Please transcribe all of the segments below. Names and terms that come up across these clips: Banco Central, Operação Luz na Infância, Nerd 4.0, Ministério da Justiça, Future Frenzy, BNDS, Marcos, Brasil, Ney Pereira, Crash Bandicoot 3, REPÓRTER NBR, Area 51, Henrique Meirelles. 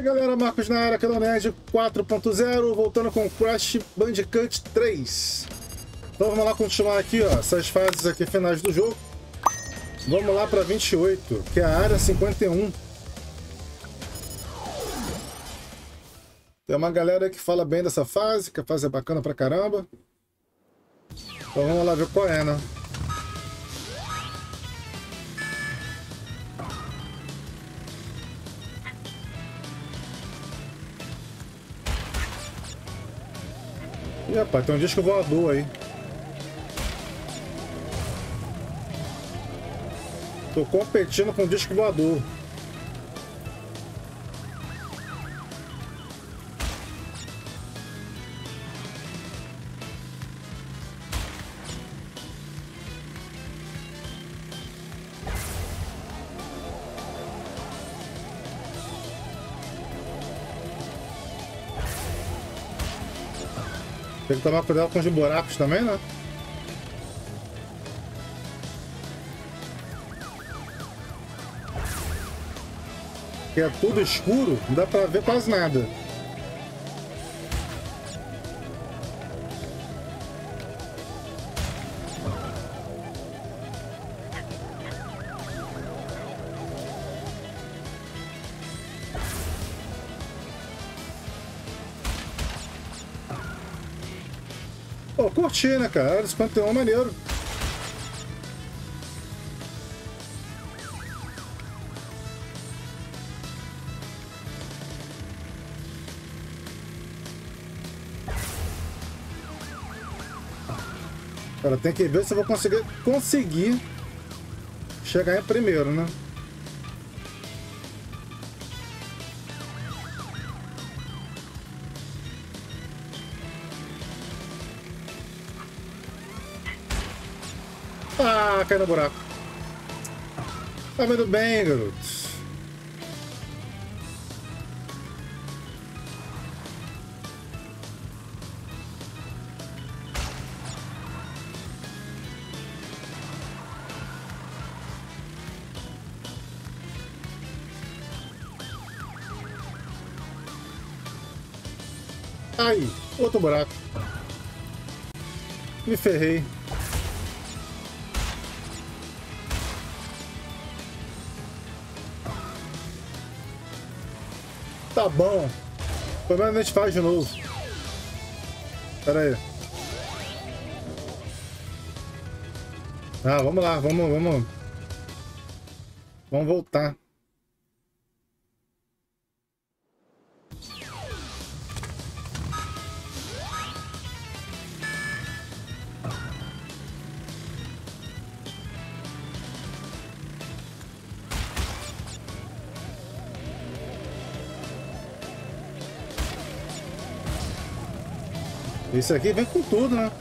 aí, galera, Marcos na área, aqui do Nerd 4.0, voltando com Crash Bandicoot 3. Então vamos lá continuar aqui, ó, essas fases aqui finais do jogo. Vamos lá para 28, que é a Área 51. Tem uma galera que fala bem dessa fase, que a fase é bacana pra caramba. Então vamos lá ver qual é, né? Ih, rapaz, tem um disco voador aí. Tô competindo com o disco voador. Tem que tomar cuidado com os buracos também, né? Que é tudo escuro, não dá pra ver quase nada. Pô, curti, né, cara? Área 51 maneiro. Cara, tem que ver se eu vou conseguir chegar em primeiro, né? Ah, caiu no buraco. Tá vendo bem, garotos? Ai, outro buraco. Me ferrei. Tá bom. Pelo menos a gente faz de novo. Pera aí. Ah, vamos lá. Vamos voltar. Esse aqui vem com tudo, né?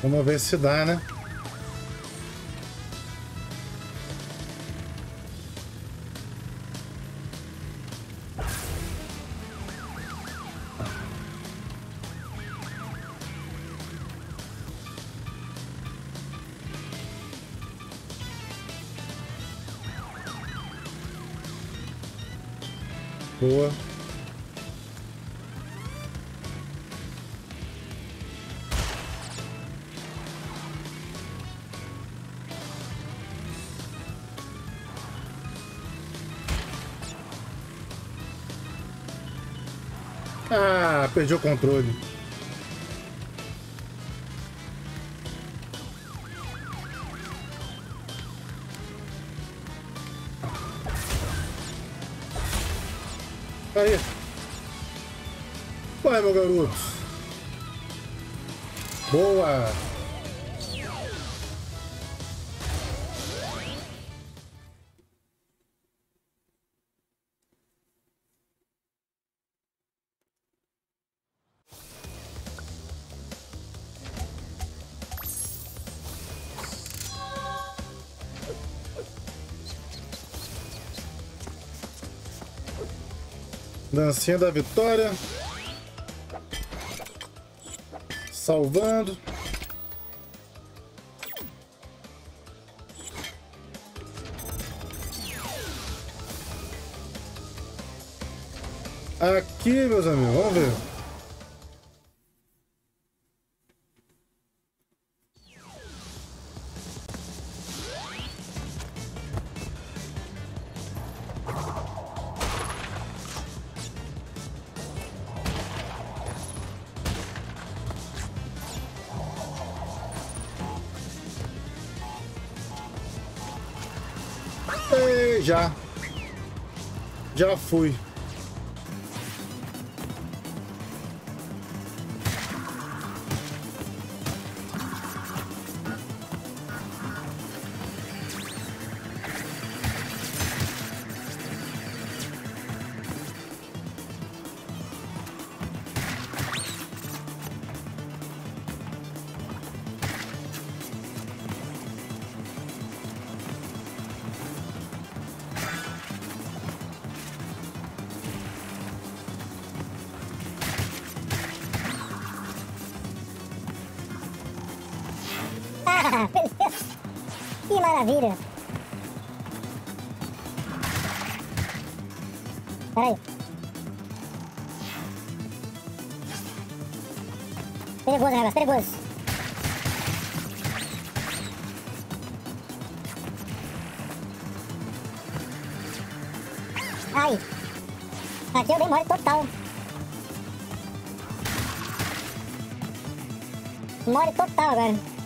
Vamos ver se dá, né? Boa. Ah, perdi o controle. Aí. Vai, meu garoto. Boa. Dancinha da vitória. Salvando. Aqui, meus amigos, vamos ver. Já fui. Que maravilha! Peraí. Perigoso, negócio, perigoso. Ai! Aqui eu dei mole total. Mole total agora.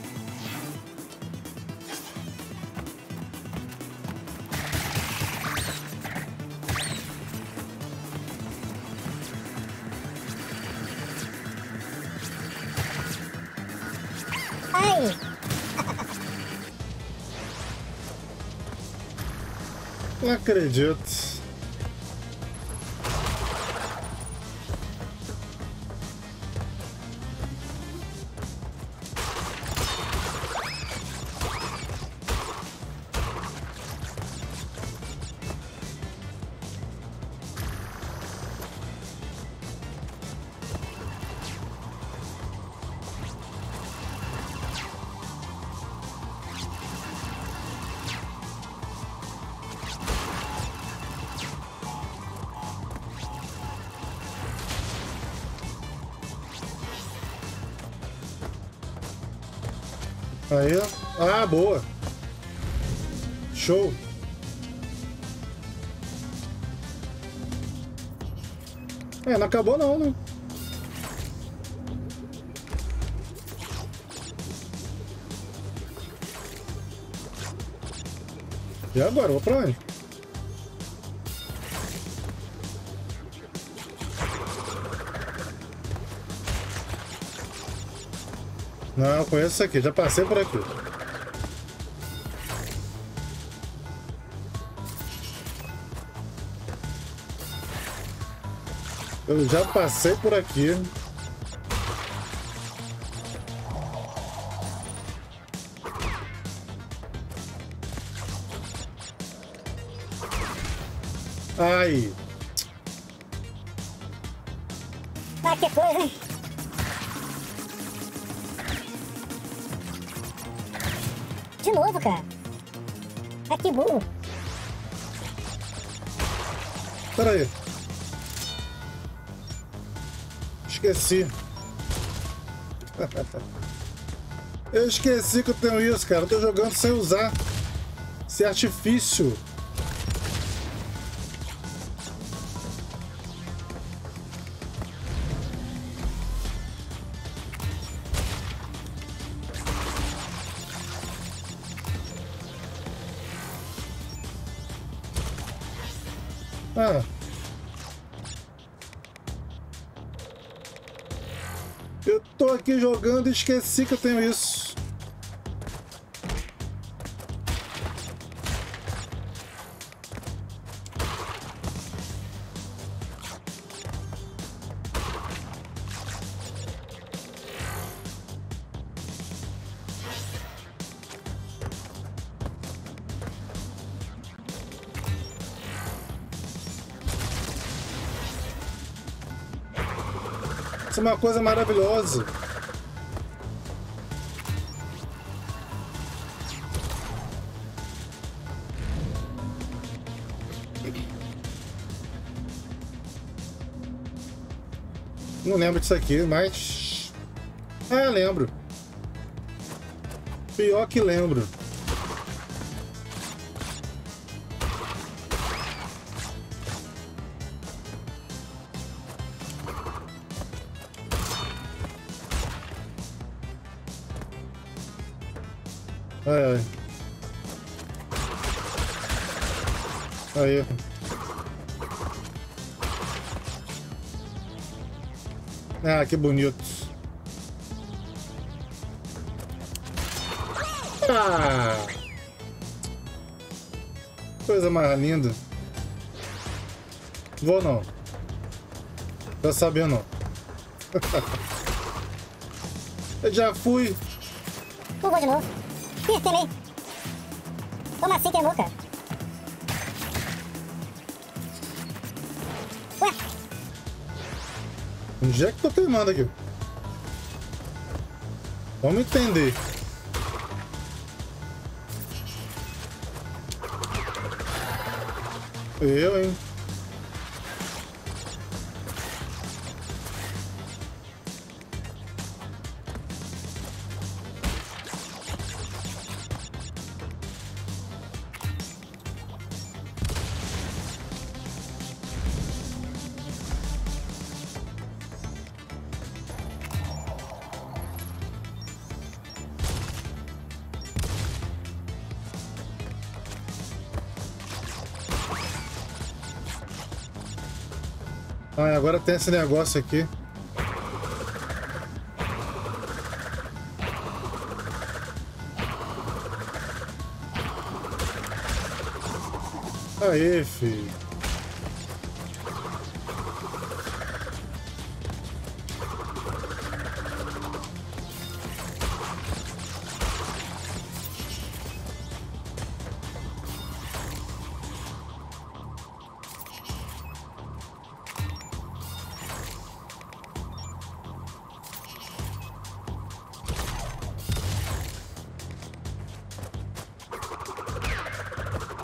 Não acredito. Aí, ah, boa. Show. É, não acabou não, né? E agora, eu vou pra onde? Não, eu conheço isso aqui, já passei por aqui. Eu já passei por aqui. Ai. Ah, que coisa. De novo, cara. Ah, que burro. Pera aí. Esqueci. Eu esqueci que eu tenho isso, cara. Eu tô jogando sem usar esse artifício. Ah. Eu tô aqui jogando e esqueci que eu tenho isso. Isso é uma coisa maravilhosa. Não lembro disso aqui, mas... Ah, lembro. Pior que lembro. Aí. Ah, que bonito. Ah, coisa mais linda. Vou não. Já sabia não. Eu já fui. Não vou de novo. Ih, queimei. Como assim queimou, cara? Ué? Onde é que tô queimando aqui? Vamos entender. Eu, hein? Ah, agora tem esse negócio aqui. Aí, filho.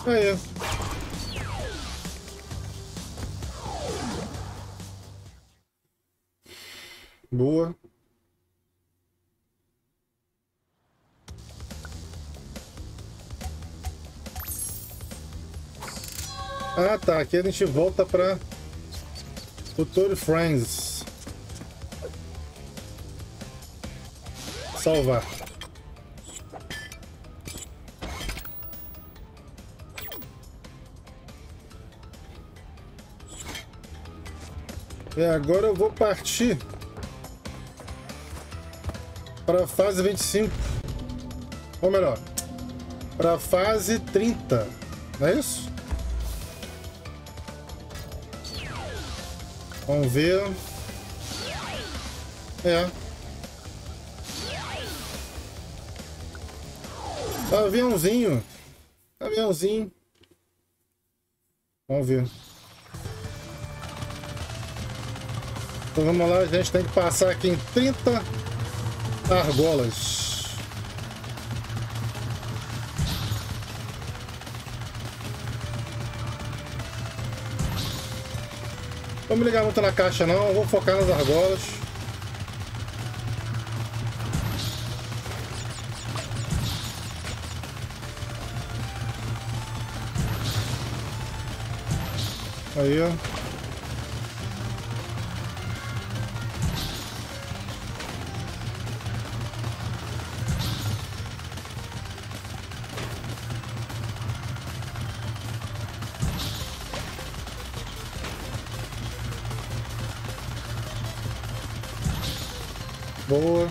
Aí. Boa. Ah, tá. Aqui a gente volta para Future Frenzy. Salvar. E agora eu vou partir para a fase 25, ou melhor, para a fase 30, não é isso? Vamos ver. É. Aviãozinho. Aviãozinho. Vamos ver. Então vamos lá, a gente tem que passar aqui em 30 argolas. Não vou me ligar muito na caixa não, vou focar nas argolas. Aí, ó. Boa.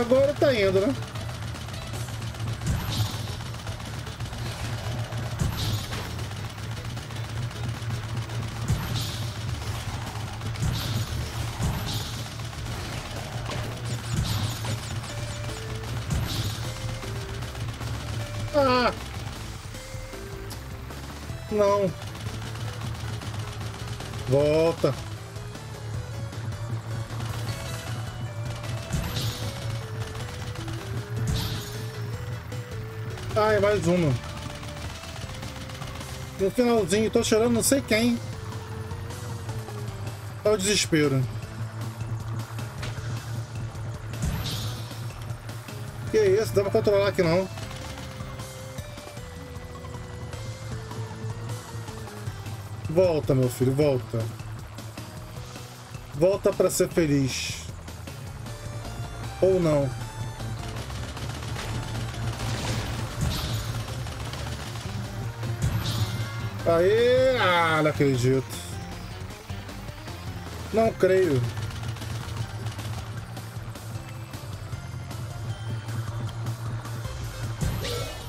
Agora tá indo, né? Ah! Não. Volta. Ai, mais uma. No finalzinho, tô chorando não sei quem. Tá o desespero. Que isso, dá pra controlar aqui não. Volta, meu filho, volta. Volta pra ser feliz. Ou não. Aê! Ah, não acredito. Não creio.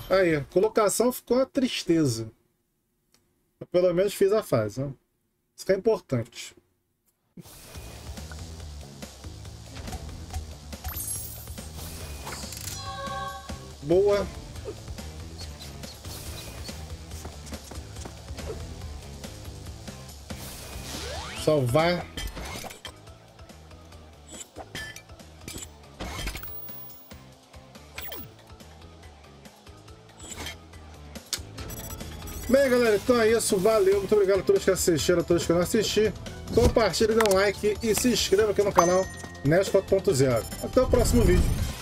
Aí, a colocação ficou uma tristeza. Eu, pelo menos fiz a fase, né? Isso que é importante. Boa. Salvar. Bem, galera, então é isso. Valeu, muito obrigado a todos que assistiram, a todos que não assistiram. Compartilhe, dê um like e se inscreva aqui no canal Nerd 4.0. Até o próximo vídeo.